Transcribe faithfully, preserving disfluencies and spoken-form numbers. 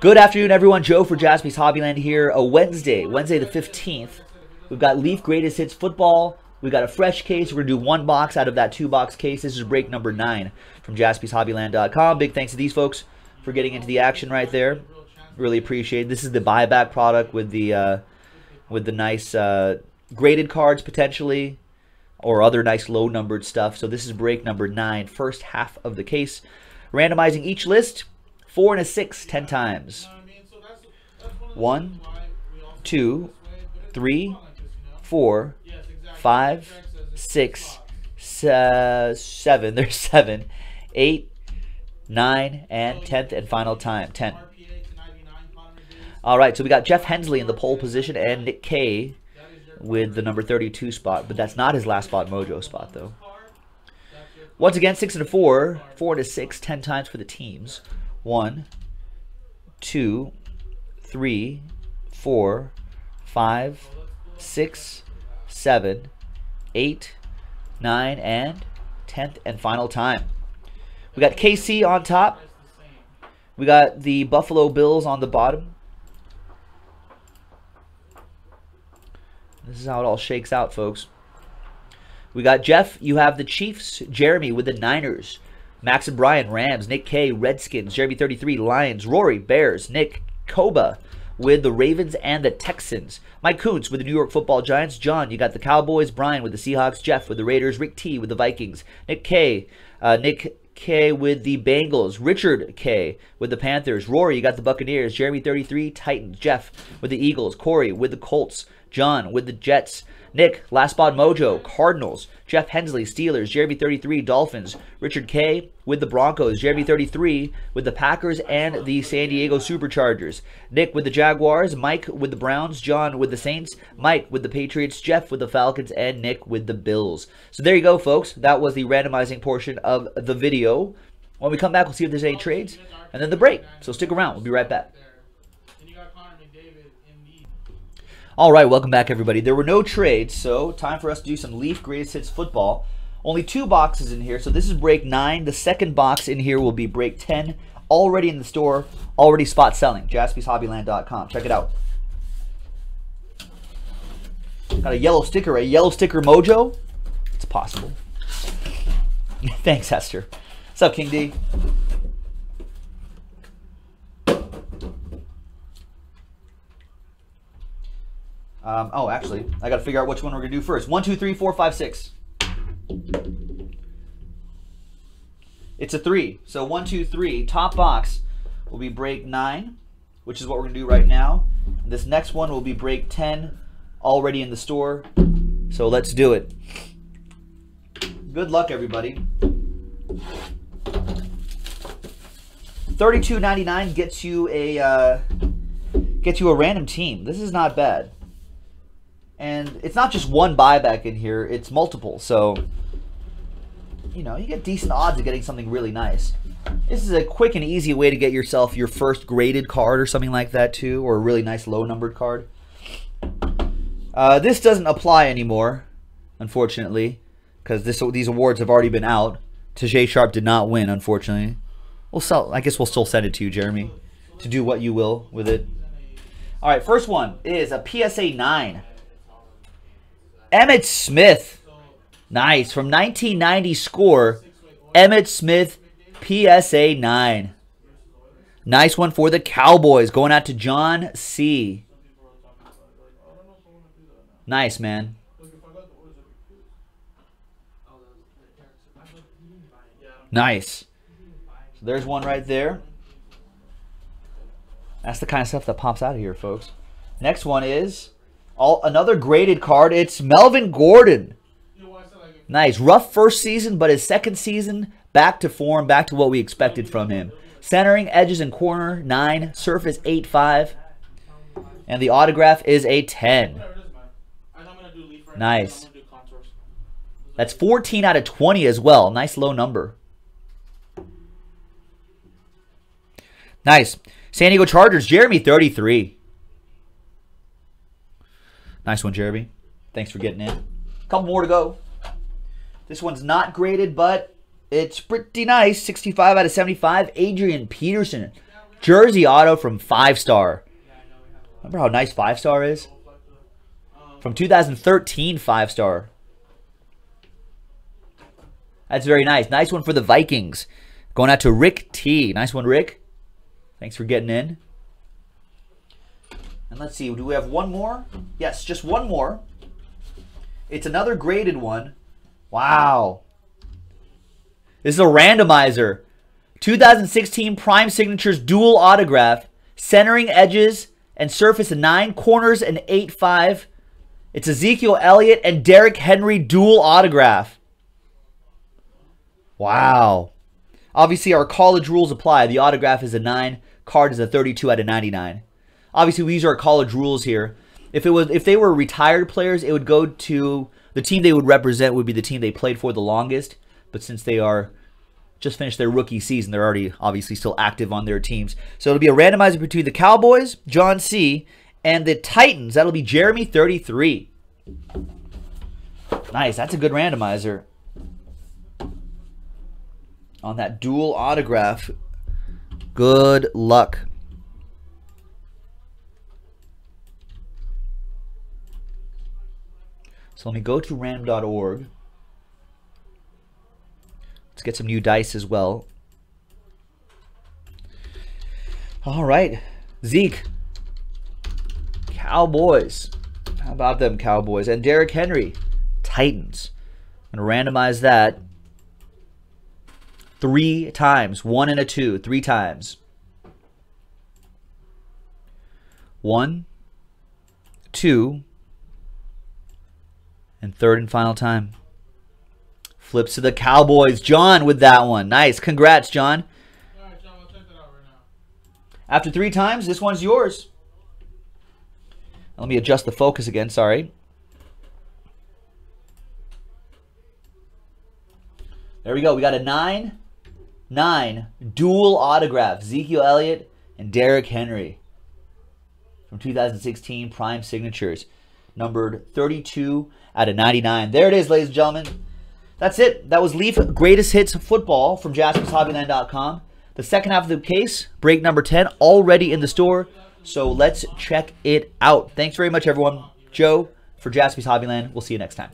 Good afternoon, everyone. Joe for Jaspy's Hobbyland here. A Wednesday, Wednesday the fifteenth. We've got Leaf Greatest Hits Football. We've got a fresh case. We're going to do one box out of that two-box case. This is break number nine from Jaspys Hobbyland dot com. Big thanks to these folks for getting into the action right there. Really appreciate it. This is the buyback product with the uh, with the nice uh, graded cards potentially, or other nice low-numbered stuff. So this is break number nine, first half of the case. Randomizing each list, four and a six, ten times. One, two, three, four, five, six, uh, seven. There's seven, eight, nine, and tenth and final time, ten. All right, so we got Jeff Hensley in the pole position and Nick Kay with the number thirty-two spot, but that's not his last spot mojo spot though. Once again, six and a four, four and a six, ten times for the teams. One, two, three, four, five, six, seven, eight, nine, and tenth and final time. We got K C on top. We got the Buffalo Bills on the bottom. This is how it all shakes out, folks. We got Jeff, you have the Chiefs. Jeremy with the Niners. Max and Brian, Rams. Nick K, Redskins. Jeremy thirty-three, Lions. Rory, Bears. Nick Koba with the Ravens and the Texans. Mike Kuntz with the New York Football Giants. John, you got the Cowboys. Brian with the Seahawks. Jeff with the Raiders. Rick T with the Vikings. Nick K, uh, Nick K with the Bengals. Richard K with the Panthers. Rory, you got the Buccaneers. Jeremy thirty-three, Titans. Jeff with the Eagles. Corey with the Colts. John with the Jets. Nick, Last Spot Mojo, Cardinals. Jeff Hensley, Steelers. Jeremy thirty-three, Dolphins. Richard K with the Broncos. Jeremy thirty-three with the Packers and the San Diego Superchargers. Nick with the Jaguars. Mike with the Browns. John with the Saints. Mike with the Patriots. Jeff with the Falcons. And Nick with the Bills. So there you go, folks. That was the randomizing portion of the video. When we come back, we'll see if there's any trades. And then the break. So stick around. We'll be right back. All right, welcome back, everybody. There were no trades, so time for us to do some Leaf Greatest Hits Football. Only two boxes in here, so this is break nine. The second box in here will be break ten, already in the store, already spot selling, Jaspys Hobbyland dot com. Check it out. Got a yellow sticker, a yellow sticker mojo? It's possible. Thanks, Hester. What's up, King D? Um, oh, actually, I got to figure out which one we're going to do first. One, two, three, four, five, six. It's a three. So one, two, three. Top box will be break nine, which is what we're going to do right now. And this next one will be break ten, already in the store. So let's do it. Good luck, everybody. thirty-two ninety-nine gets you a uh, gets you a random team. This is not bad. And it's not just one buyback in here, it's multiple. So, you know, you get decent odds of getting something really nice. This is a quick and easy way to get yourself your first graded card or something like that too, or a really nice low-numbered card. Uh, this doesn't apply anymore, unfortunately, because this these awards have already been out. Tajay Sharp did not win, unfortunately. We'll sell, I guess we'll still send it to you, Jeremy, to do what you will with it. All right, first one is a P S A nine. Emmett Smith, nice. From nineteen ninety score, Emmett Smith, P S A nine. Nice one for the Cowboys, going out to John C. Nice, man. Nice. So there's one right there. That's the kind of stuff that pops out of here, folks. Next one is... All, another graded card. It's Melvin Gordon. Nice. Rough first season, but his second season, back to form, back to what we expected from him. Centering, edges, and corner, nine. Surface, eight five. And the autograph is a ten. Nice. That's fourteen out of twenty as well. Nice low number. Nice. San Diego Chargers, Jeremy, thirty-three. Nice one, Jeremy. Thanks for getting in. A couple more to go. This one's not graded, but it's pretty nice. sixty-five out of seventy-five. Adrian Peterson. Jersey auto from Five Star. Remember how nice Five Star is? From two thousand thirteen Five Star. That's very nice. Nice one for the Vikings. Going out to Rick T. Nice one, Rick. Thanks for getting in. And let's see, do we have one more? Yes, just one more. It's another graded one. Wow. This is a randomizer. two thousand sixteen Prime Signatures dual autograph. Centering edges and surface of nine, corners and eight five. It's Ezekiel Elliott and Derrick Henry dual autograph. Wow. Obviously, our college rules apply. The autograph is a nine. Card is a thirty-two out of ninety-nine. Obviously, these are college rules here. If it was, if they were retired players, it would go to the team they would represent would be the team they played for the longest. But since they are just finished their rookie season, they're already obviously still active on their teams. So it'll be a randomizer between the Cowboys, John C., and the Titans. That'll be Jeremy thirty-three. Nice. That's a good randomizer. On that dual autograph. Good luck. So let me go to random dot org. Let's get some new dice as well. All right. Zeke. Cowboys. How about them Cowboys? And Derrick Henry. Titans. I'm going to randomize that. Three times. One and a two. Three times. One. Two. And third and final time. Flips to the Cowboys. John with that one. Nice. Congrats, John. All right, John, we'll check that out right now. After three times, this one's yours. Let me adjust the focus again. Sorry. There we go. We got a nine. Nine dual autograph, Ezekiel Elliott and Derrick Henry from two thousand sixteen Prime Signatures, numbered thirty-two out of ninety-nine. There it is, ladies and gentlemen. That's it. That was Leaf Greatest Hits Football from Jaspy's Hobbyland dot com. The second half of the case, break number ten, already in the store. So let's check it out. Thanks very much, everyone. Joe for Jaspy's Hobbyland. We'll see you next time.